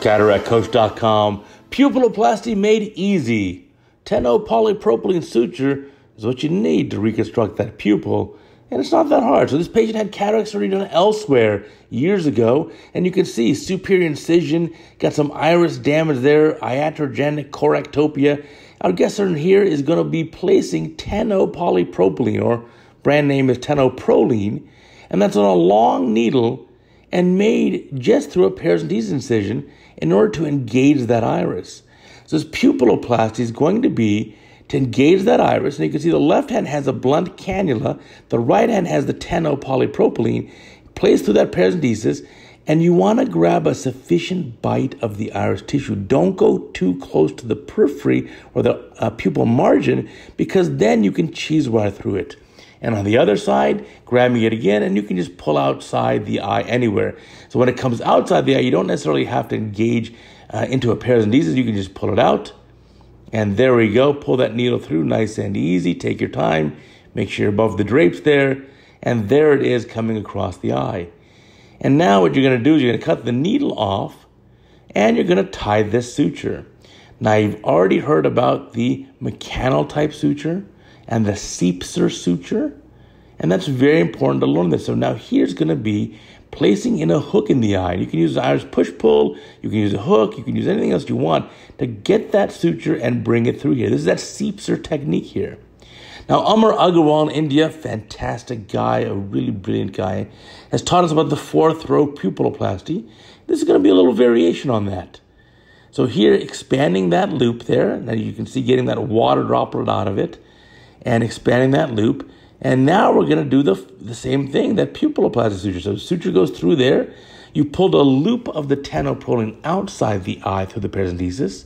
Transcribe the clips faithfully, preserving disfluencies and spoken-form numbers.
cataract coach dot com, pupilloplasty made easy. Teno polypropylene suture is what you need to reconstruct that pupil, and it's not that hard. So this patient had cataract surgery done elsewhere years ago, and you can see superior incision, got some iris damage there, iatrogenic corectopia. Our guest surgeon here is going to be placing tenopolypropylene, or brand name is tenoproline, and that's on a long needle and made just through a paracentesis incision in order to engage that iris. So this pupilloplasty is going to be to engage that iris, and you can see the left hand has a blunt cannula, the right hand has the tenopolypropylene, placed through that paracentesis, and you want to grab a sufficient bite of the iris tissue. Don't go too close to the periphery or the uh, pupil margin, because then you can cheese wire through it. And on the other side, grabbing it again, and you can just pull outside the eye anywhere. So when it comes outside the eye, you don't necessarily have to engage uh, into a paracentesis. You can just pull it out. And there we go. Pull that needle through nice and easy. Take your time. Make sure you're above the drapes there. And there it is coming across the eye. And now what you're going to do is you're going to cut the needle off, and you're going to tie this suture. Now, you've already heard about the mechanical type suture and the Siepser suture, and that's very important to learn this. So now here's going to be placing in a hook in the eye. You can use the iris push-pull, you can use a hook, you can use anything else you want to get that suture and bring it through here. This is that Siepser technique here. Now, Amar Agarwal in India, fantastic guy, a really brilliant guy, has taught us about the fourth row pupilloplasty. This is going to be a little variation on that. So here, expanding that loop there. Now you can see getting that water droplet out of it, and expanding that loop. And now we're going to do the, the same thing, that pupilloplasty suture. So the suture goes through there. You pulled a loop of the tenoproline outside the eye through the paracentesis.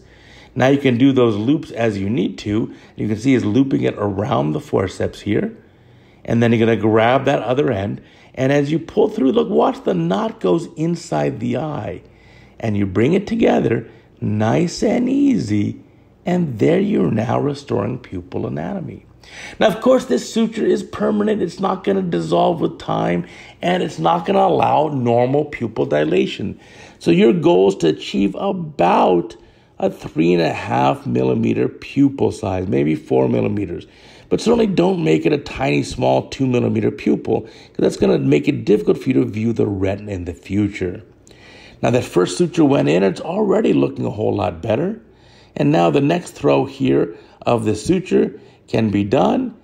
Now you can do those loops as you need to. You can see it's looping it around the forceps here. And then you're going to grab that other end. And as you pull through, look, watch, the knot goes inside the eye. And you bring it together nice and easy. And there you're now restoring pupil anatomy. Now, of course, this suture is permanent. It's not going to dissolve with time, and it's not going to allow normal pupil dilation. So your goal is to achieve about a three and a half millimeter pupil size, maybe four millimeters. But certainly don't make it a tiny, small two millimeter pupil, because that's going to make it difficult for you to view the retina in the future. Now, that first suture went in, it's already looking a whole lot better. And now the next throw here of the suture can be done.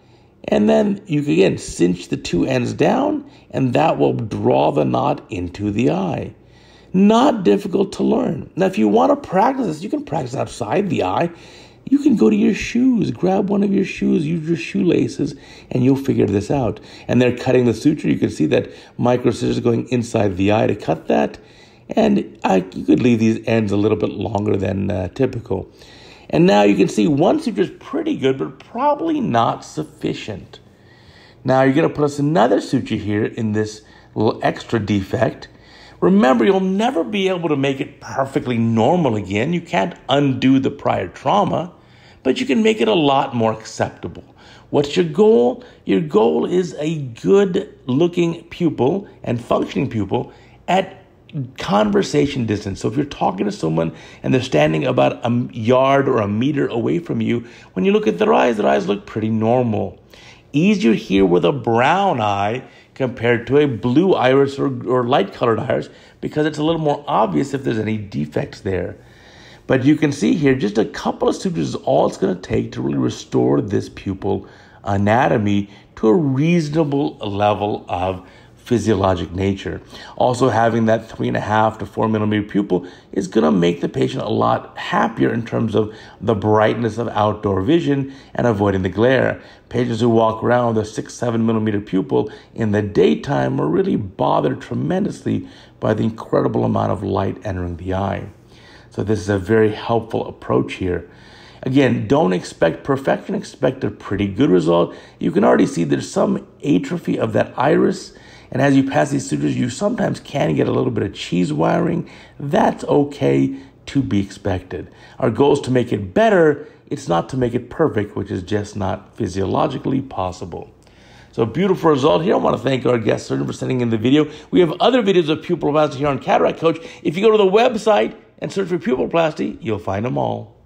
And then you can, again, cinch the two ends down, and that will draw the knot into the eye. Not difficult to learn. Now, if you want to practice this, you can practice outside the eye. You can go to your shoes, grab one of your shoes, use your shoelaces, and you'll figure this out. And they're cutting the suture. You can see that micro scissors going inside the eye to cut that. And I, you could leave these ends a little bit longer than uh, typical. And now you can see one suture is pretty good, but probably not sufficient. Now you're going to place another suture here in this little extra defect. Remember, you'll never be able to make it perfectly normal again. You can't undo the prior trauma, but you can make it a lot more acceptable. What's your goal? Your goal is a good-looking pupil and functioning pupil at conversation distance. So if you're talking to someone and they're standing about a yard or a meter away from you, when you look at their eyes, their eyes look pretty normal. Easier here with a brown eye compared to a blue iris or, or light-colored iris, because it's a little more obvious if there's any defects there. But you can see here, just a couple of sutures is all it's going to take to really restore this pupil anatomy to a reasonable level of physiologic nature. Also, having that three and a half to four millimeter pupil is going to make the patient a lot happier in terms of the brightness of outdoor vision and avoiding the glare. Patients who walk around with a six, seven millimeter pupil in the daytime are really bothered tremendously by the incredible amount of light entering the eye. So this is a very helpful approach here. Again, don't expect perfection, expect a pretty good result. You can already see there's some atrophy of that iris. And as you pass these sutures, you sometimes can get a little bit of cheese wiring. That's okay, to be expected. Our goal is to make it better. It's not to make it perfect, which is just not physiologically possible. So beautiful result here. I want to thank our guest surgeon for sending in the video. We have other videos of pupilloplasty here on Cataract Coach. If you go to the website, and search for pupilloplasty, you'll find them all.